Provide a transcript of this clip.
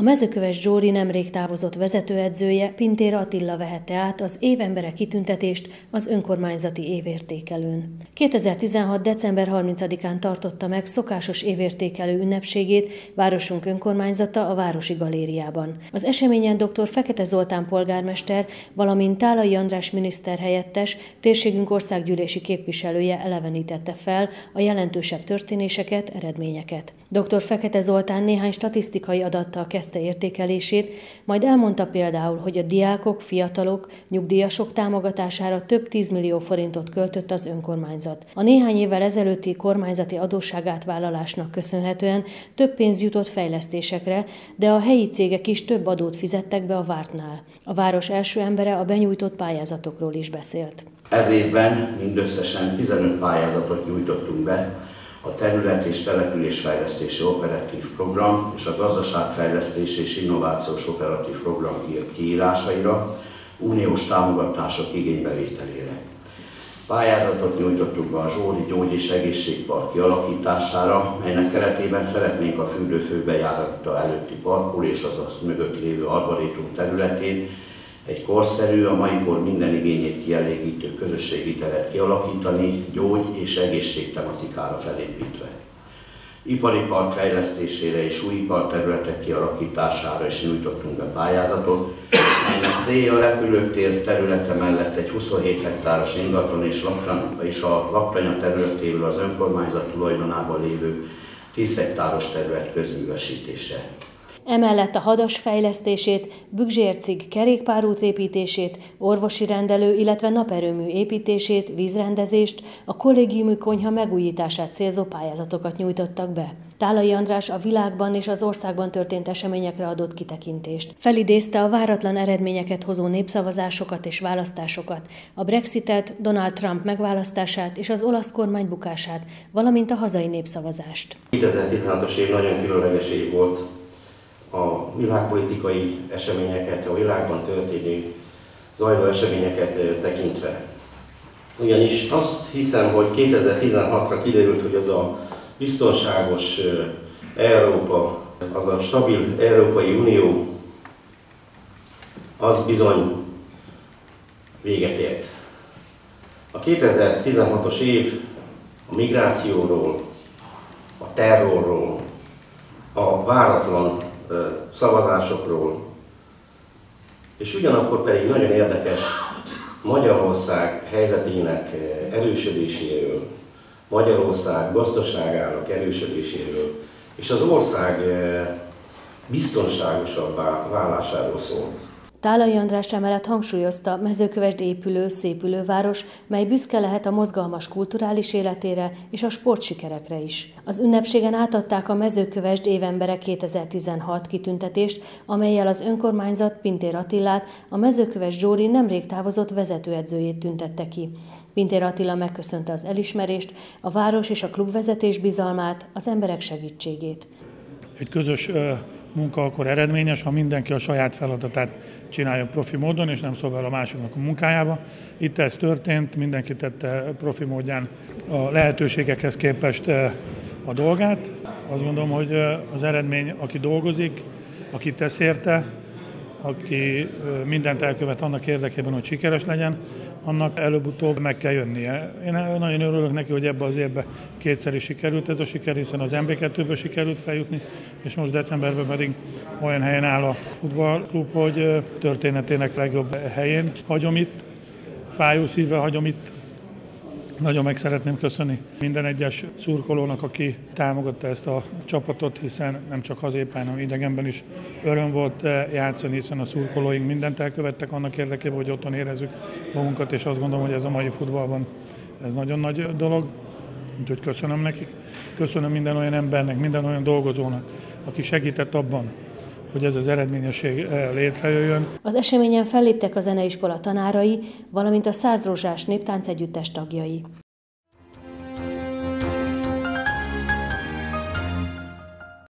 A Mezőkövesd Zsóri nemrég távozott vezetőedzője, Pintér Attila vehette át az évembere kitüntetést az önkormányzati évértékelőn. 2016. december 30-án tartotta meg szokásos évértékelő ünnepségét városunk önkormányzata a Városi Galériában. Az eseményen dr. Fekete Zoltán polgármester, valamint Tálai András miniszterhelyettes, térségünk országgyűlési képviselője elevenítette fel a jelentősebb történéseket, eredményeket. Dr. Fekete Zoltán néhány statisztikai adattal kezdte értékelését, majd elmondta például, hogy a diákok, fiatalok, nyugdíjasok támogatására több 10 millió forintot költött az önkormányzat. A néhány évvel ezelőtti kormányzati adósságátvállalásnak köszönhetően több pénz jutott fejlesztésekre, de a helyi cégek is több adót fizettek be a vártnál. A város első embere a benyújtott pályázatokról is beszélt. Ez évben mindösszesen 15 pályázatot nyújtottunk be, a terület- és településfejlesztési operatív program és a gazdaságfejlesztési és innovációs operatív program kiírásaira, uniós támogatások igénybevételére. Pályázatot nyújtottunk be a Zsóri Gyógy- és Egészségpark kialakítására, melynek keretében szeretnénk a fürdőfőbejárata előtti parkul és az azt mögött lévő arborétum területén egy korszerű, a mai kor minden igényét kielégítő közösségi teret kialakítani, gyógy- és egészség tematikára felépítve. Ipari park fejlesztésére és új iparterületek kialakítására is nyújtottunk be pályázatot, melynek célja a repülőtér területe mellett egy 27 hektáros ingatlan és a laktanya területéről az önkormányzat tulajdonában lévő 10 hektáros terület közművesítése. Emellett a hadas fejlesztését, Bügzsércig kerékpárút építését, orvosi rendelő, illetve naperőmű építését, vízrendezést, a kollégiumi konyha megújítását célzó pályázatokat nyújtottak be. Tálai András a világban és az országban történt eseményekre adott kitekintést. Felidézte a váratlan eredményeket hozó népszavazásokat és választásokat, a Brexitet, Donald Trump megválasztását és az olasz kormány bukását, valamint a hazai népszavazást. 2016-os év nagyon különleges év volt. A világpolitikai eseményeket, a világban történő zajló eseményeket tekintve. Ugyanis azt hiszem, hogy 2016-ra kiderült, hogy az a biztonságos Európa, az a stabil Európai Unió, az bizony véget ért. A 2016-os év a migrációról, a terrorról, a váratlan szavazásokról, és ugyanakkor pedig nagyon érdekes Magyarország helyzetének erősödéséről, Magyarország gazdaságának erősödéséről, és az ország biztonságosabbá válásáról szólt. Tálai András emellett hangsúlyozta, Mezőkövesd épülő, szépülő város, mely büszke lehet a mozgalmas kulturális életére és a sportsikerekre is. Az ünnepségen átadták a Mezőkövesd évembere 2016 kitüntetést, amellyel az önkormányzat Pintér Attilát, a Mezőkövesd Zsóri nemrég távozott vezetőedzőjét tüntette ki. Pintér Attila megköszönte az elismerést, a város és a klubvezetés bizalmát, az emberek segítségét. Egy közös munka akkor eredményes, ha mindenki a saját feladatát csinálja profi módon, és nem szól bele a másiknak a munkájába. Itt ez történt, mindenki tette profi módján a lehetőségekhez képest a dolgát. Azt gondolom, hogy az eredmény, aki dolgozik, aki tesz érte, aki mindent elkövet annak érdekében, hogy sikeres legyen, annak előbb-utóbb meg kell jönnie. Én nagyon örülök neki, hogy ebbe az évbe kétszer is sikerült ez a siker, hiszen az MB2-ből sikerült feljutni, és most decemberben pedig olyan helyen áll a futballklub, hogy történetének legjobb helyén hagyom itt, fájó szívvel hagyom itt. Nagyon meg szeretném köszönni minden egyes szurkolónak, aki támogatta ezt a csapatot, hiszen nem csak hazépán, hanem idegenben is öröm volt játszani, hiszen a szurkolóink mindent elkövettek annak érdekében, hogy otthon érezzük magunkat, és azt gondolom, hogy ez a mai futballban ez nagyon nagy dolog, úgyhogy köszönöm nekik. Köszönöm minden olyan embernek, minden olyan dolgozónak, aki segített abban, hogy ez az eredményesség létrejöjjön. Az eseményen felléptek a zeneiskola tanárai, valamint a Százrózsás Néptánc Együttes tagjai.